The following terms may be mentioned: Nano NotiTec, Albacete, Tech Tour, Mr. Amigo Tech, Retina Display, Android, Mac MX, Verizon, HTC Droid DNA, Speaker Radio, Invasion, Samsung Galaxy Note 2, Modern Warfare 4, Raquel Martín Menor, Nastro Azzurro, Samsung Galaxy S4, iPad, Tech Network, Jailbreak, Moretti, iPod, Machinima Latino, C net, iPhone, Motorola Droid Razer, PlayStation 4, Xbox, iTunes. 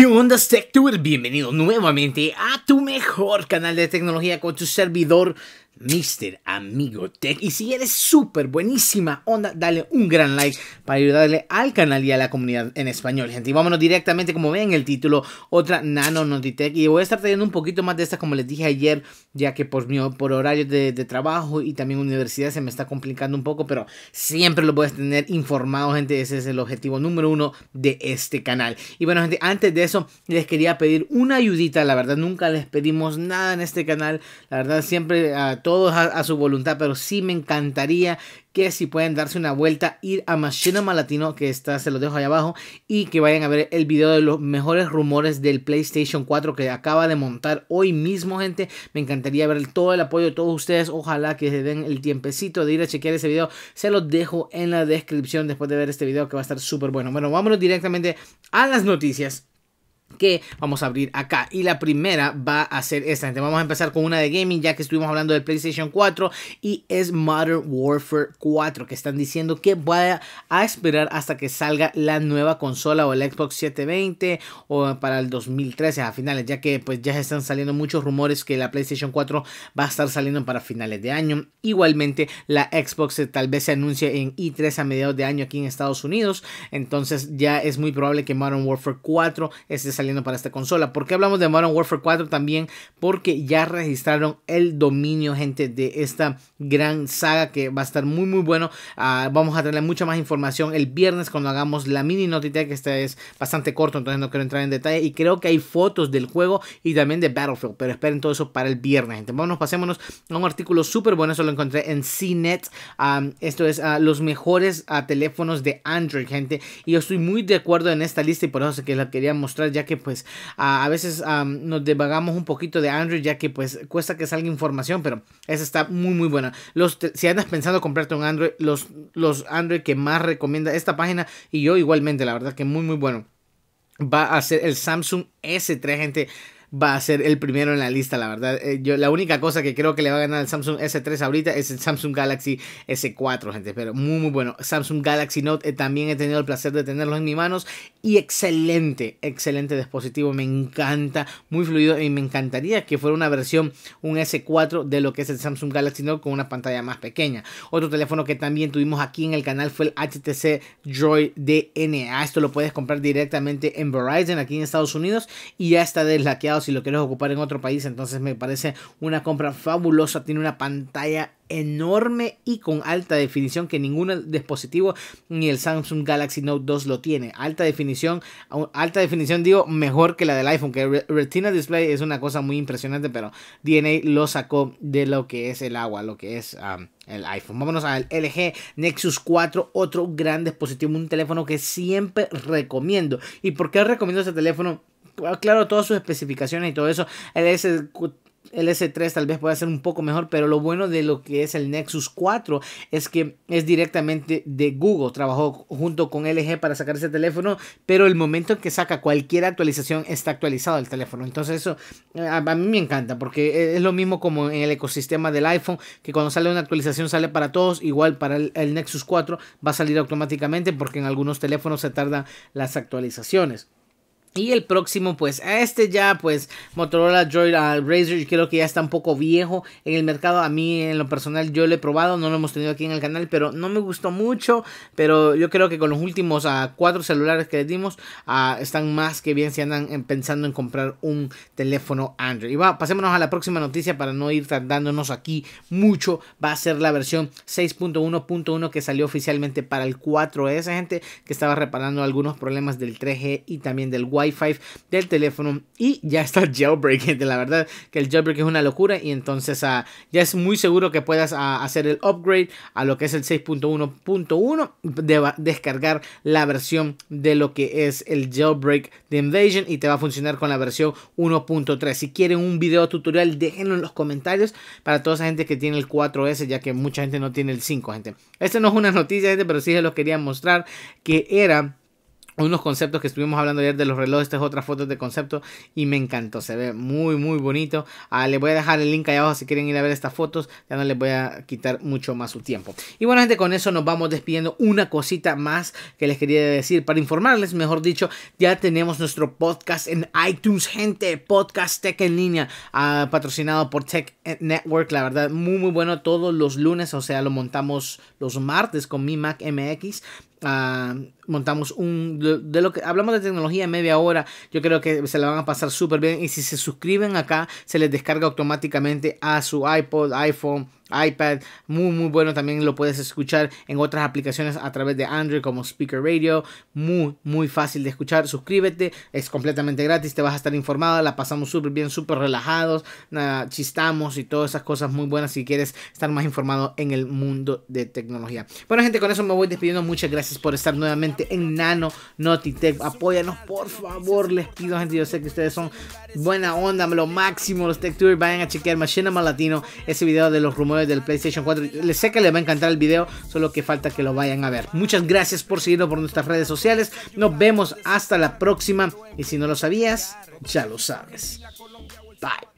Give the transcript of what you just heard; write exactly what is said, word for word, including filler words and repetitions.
¿Qué onda, Tech Tour? Bienvenido nuevamente a tu mejor canal de tecnología con tu servidor mister Amigo Tech. Y si eres súper buenísima onda, dale un gran like para ayudarle al canal y a la comunidad en español, gente. Y vámonos directamente, como ven en el título, otra Nano NotiTec. Y voy a estar trayendo un poquito más de estas, como les dije ayer, ya que por, mi, por horarios de, de trabajo y también universidad se me está complicando un poco, pero siempre los voy a tener informados, gente. Ese es el objetivo número uno de este canal. Y bueno, gente, antes de eso les quería pedir una ayudita. La verdad, nunca les pedimos nada en este canal. La verdad, siempre a todos Todos a, a su voluntad, pero sí me encantaría que si pueden darse una vuelta, ir a Machinima Latino, que está, se los dejo ahí abajo, y que vayan a ver el video de los mejores rumores del PlayStation cuatro que acaba de montar hoy mismo, gente. Me encantaría ver todo el apoyo de todos ustedes. Ojalá que se den el tiempecito de ir a chequear ese video. Se los dejo en la descripción después de ver este video, que va a estar súper bueno. Bueno, vámonos directamente a las noticias que vamos a abrir acá, y la primera va a ser esta, gente. Vamos a empezar con una de gaming, ya que estuvimos hablando del PlayStation cuatro, y es Modern Warfare cuatro, que están diciendo que vaya a esperar hasta que salga la nueva consola o el Xbox setecientos veinte o para el dos mil trece a finales, ya que pues ya están saliendo muchos rumores que la PlayStation cuatro va a estar saliendo para finales de año. Igualmente la Xbox tal vez se anuncie en E tres a mediados de año aquí en Estados Unidos, entonces ya es muy probable que Modern Warfare cuatro esté saliendo para esta consola. ¿Por qué hablamos de Modern Warfare cuatro? También porque ya registraron el dominio, gente, de esta gran saga que va a estar muy muy bueno. Uh, vamos a tener mucha más información el viernes cuando hagamos la mini NotiTec, que este es bastante corto, entonces no quiero entrar en detalle, y creo que hay fotos del juego y también de Battlefield, pero esperen todo eso para el viernes, gente. Vámonos, pasémonos a un artículo súper bueno. Eso lo encontré en C net. Um, esto es uh, los mejores uh, teléfonos de Android, gente, y yo estoy muy de acuerdo en esta lista, y por eso es que la quería mostrar, ya que pues a, a veces um, nos devagamos un poquito de Android, ya que pues cuesta que salga información, pero esa está muy muy buena. Los, si andas pensando comprarte un Android, los, los Android que más recomienda esta página, y yo igualmente, la verdad que muy muy bueno, va a ser el Samsung S tres, gente. Va a ser el primero en la lista, la verdad. Eh, yo, la única cosa que creo que le va a ganar al Samsung S tres ahorita es el Samsung Galaxy S cuatro, gente. Pero muy, muy bueno. Samsung Galaxy Note, eh, también he tenido el placer de tenerlos en mis manos. Y excelente, excelente dispositivo. Me encanta, muy fluido. Y me encantaría que fuera una versión, un S cuatro de lo que es el Samsung Galaxy Note, con una pantalla más pequeña. Otro teléfono que también tuvimos aquí en el canal fue el H T C Droid D N A. Esto lo puedes comprar directamente en Verizon, aquí en Estados Unidos. Y ya está deslaqueado si lo quieres ocupar en otro país. Entonces me parece una compra fabulosa. Tiene una pantalla enorme y con alta definición, que ningún dispositivo, ni el Samsung Galaxy Note dos lo tiene. Alta definición, alta definición digo, mejor que la del iPhone, que Retina Display es una cosa muy impresionante, pero D N A lo sacó de lo que es el agua, lo que es um, el iPhone. Vámonos al L G Nexus cuatro, otro gran dispositivo, un teléfono que siempre recomiendo. ¿Y por qué recomiendo este teléfono? Claro, todas sus especificaciones y todo eso. El S tres tal vez pueda ser un poco mejor, pero lo bueno de lo que es el Nexus cuatro es que es directamente de Google. Trabajó junto con L G para sacar ese teléfono, pero el momento en que saca cualquier actualización está actualizado el teléfono. Entonces eso a mí me encanta, porque es lo mismo como en el ecosistema del iPhone, que cuando sale una actualización sale para todos. Igual para el, el Nexus cuatro va a salir automáticamente, porque en algunos teléfonos se tardan las actualizaciones. Y el próximo, pues, este ya, pues, Motorola Droid uh, Razer, creo que ya está un poco viejo en el mercado. A mí, en lo personal, yo lo he probado, no lo hemos tenido aquí en el canal, pero no me gustó mucho. Pero yo creo que con los últimos uh, cuatro celulares que les dimos, uh, están más que bien si andan pensando en comprar un teléfono Android. Y va, pasémonos a la próxima noticia para no ir tardándonos aquí mucho. Va a ser la versión seis punto uno punto uno que salió oficialmente para el cuatro S, gente, que estaba reparando algunos problemas del tres G y también del Wi-Fi del teléfono. Y ya está Jailbreak, gente. La verdad que el Jailbreak es una locura, y entonces uh, ya es muy seguro que puedas uh, hacer el upgrade a lo que es el seis punto uno punto uno, de descargar la versión de lo que es el Jailbreak de Invasion, y te va a funcionar con la versión uno punto tres. Si quieren un video tutorial, déjenlo en los comentarios para toda esa gente que tiene el cuatro S, ya que mucha gente no tiene el cinco, gente. Esta no es una noticia, gente, pero sí se los quería mostrar, que era unos conceptos que estuvimos hablando ayer de los relojes. Estas otras fotos de concepto y me encantó. Se ve muy muy bonito. Ah, les voy a dejar el link ahí abajo si quieren ir a ver estas fotos. Ya no les voy a quitar mucho más su tiempo. Y bueno gente, con eso nos vamos despidiendo. Una cosita más que les quería decir, para informarles mejor dicho, ya tenemos nuestro podcast en iTunes gente. Podcast Tech en línea, ah, patrocinado por Tech Network. La verdad muy muy bueno, todos los lunes, o sea lo montamos los martes con mi Mac M X. Uh, montamos un de, de lo que hablamos de tecnología en media hora. Yo creo que se la van a pasar súper bien, y si se suscriben acá se les descarga automáticamente a su iPod, iPhone, iPad. Muy muy bueno, también lo puedes escuchar en otras aplicaciones a través de Android como Speaker Radio. Muy muy fácil de escuchar. Suscríbete, es completamente gratis, te vas a estar informado. La pasamos súper bien, súper relajados, nada, chistamos y todas esas cosas muy buenas si quieres estar más informado en el mundo de tecnología. Bueno gente, con eso me voy despidiendo. Muchas gracias por estar nuevamente en Nano NotiTec. Apóyanos por favor, les pido gente. Yo sé que ustedes son buena onda, lo máximo, los Tech Tour. Vayan a chequear Machinima Latino, ese video de los rumores del PlayStation cuatro, les sé que les va a encantar el video, solo que falta que lo vayan a ver. Muchas gracias por seguirnos por nuestras redes sociales, nos vemos hasta la próxima, y si no lo sabías, ya lo sabes. Bye.